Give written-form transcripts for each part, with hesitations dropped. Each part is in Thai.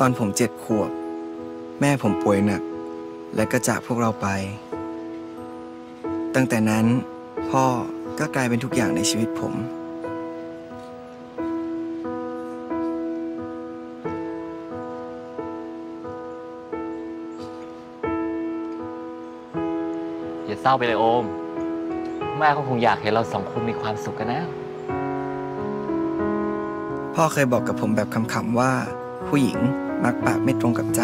ตอนผม7 ขวบแม่ผมป่วยหนักและก็จากพวกเราไปตั้งแต่นั้นพ่อก็กลายเป็นทุกอย่างในชีวิตผมอย่าเศร้าไปเลยโอมแม่ก็คงอยากเห็นเราสองคนมีความสุขกันนะพ่อเคยบอกกับผมแบบคำๆว่าผู้หญิงมักปากไม่ตรงกับใจ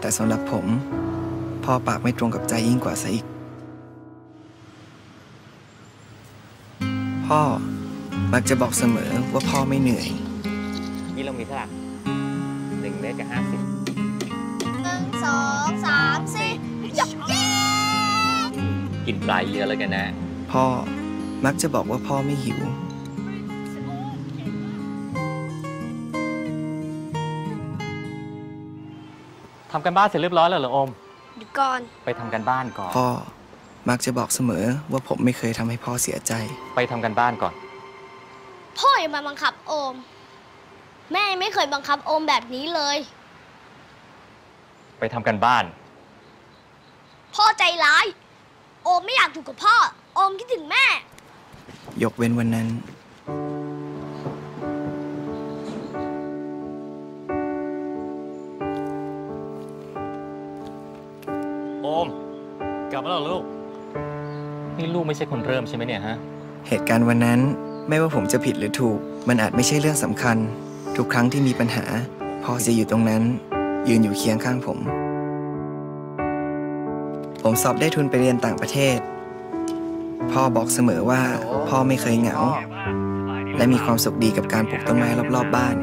แต่สำหรับผมพ่อปากไม่ตรงกับใจยิ่งกว่าซะอีกพ่อมักจะบอกเสมอว่าพ่อไม่เหนื่อยนี่เรามีเท่าไหร่1 เมตรกับ 501 2 3 4กินปลาเยอะเลยกันนะพ่อมักจะบอกว่าพ่อไม่หิวทำกันบ้านเสร็จเรียบร้อยแล้วเหรออมเดี๋ยวก่อนไปทำกันบ้านก่อนพ่อมักจะบอกเสมอว่าผมไม่เคยทำให้พ่อเสียใจไปทำกันบ้านก่อนพ่ออย่ามาบังคับอมแม่ไม่เคยบังคับอมแบบนี้เลยไปทำกันบ้านพ่อใจร้ายโอมไม่อยากอยู่กับพ่อโอมคิดถึงแม่ยกเว้นวันนั้นโอมกลับมาแล้วลูกนี่ลูกไม่ใช่คนเริ่มใช่ไหมเนี่ยฮะเหตุการณ์วันนั้นไม่ว่าผมจะผิดหรือถูกมันอาจไม่ใช่เรื่องสำคัญทุกครั้งที่มีปัญหาพ่อจะอยู่ตรงนั้นยืนอยู่เคียงข้างผมสอบได้ทุนไปเรียนต่างประเทศพ่อบอกเสมอว่าพ่อไม่เคยเหงาและมีความสุขดีกับการปลูกต้นไม้รอบๆบ้าน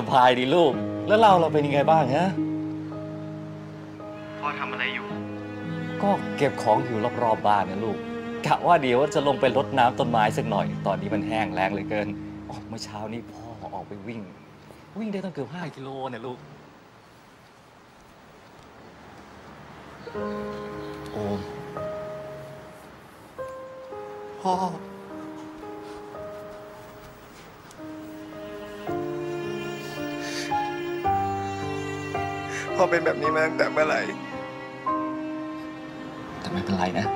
สบายดีลูกแล้วเราเป็นยังไงบ้างฮะพ่อทำอะไรอยู่ก็เก็บของอยู่รอบๆบ้านนะลูกกะว่าเดี๋ยวจะลงไปรดน้ำต้นไม้สักหน่อยตอนนี้มันแห้งแล้งเหลือเกินเมื่อเช้านี้พ่อออกไปวิ่งได้ตั้งเกือบ5 กิโลเนี่ยลูกโอ้พ่อเป็นแบบนี้มาตั้งแต่เมื่อไหร่แต่ไม่เป็นไรนะ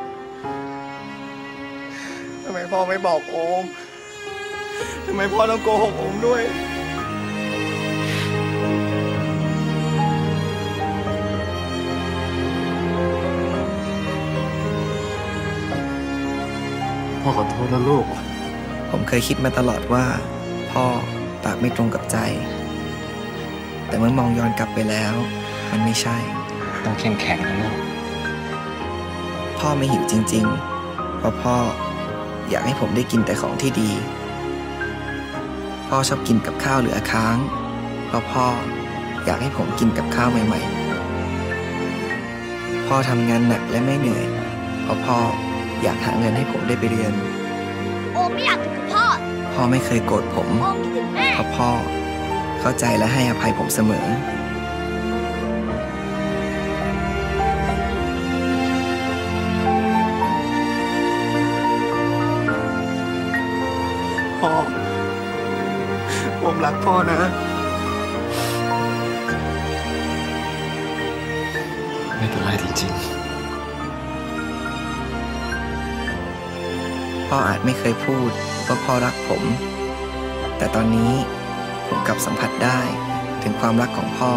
ทำไมพ่อไม่บอกโอมทำไมพ่อต้องโกหกโอมด้วยพ่อขอโทษนะลูกผมเคยคิดมาตลอดว่าพ่อปากไม่ตรงกับใจแต่เมื่อมองย้อนกลับไปแล้วมันไม่ใช่ต้องเข้มแข็งนะลูกพ่อไม่หิวจริงๆเพราะพ่ออยากให้ผมได้กินแต่ของที่ดีพ่อชอบกินกับข้าวเหลือค้างเพราะพ่ออยากให้ผมกินกับข้าวใหม่ๆพ่อทำงานหนักและไม่เหนื่อยเพราะพ่ออยากหาเงินให้ผมได้ไปเรียนโอมไม่อยากอยู่กับพ่อพ่อไม่เคยโกรธผมโอมคิดถึงแม่เพราะพ่อเข้าใจและให้อภัยผมเสมอพ่อผมรักพ่อนะไม่เป็นไรจริงๆพ่ออาจไม่เคยพูดว่าพ่อรักผมแต่ตอนนี้ผมกลับสัมผัสได้ถึงความรักของพ่อ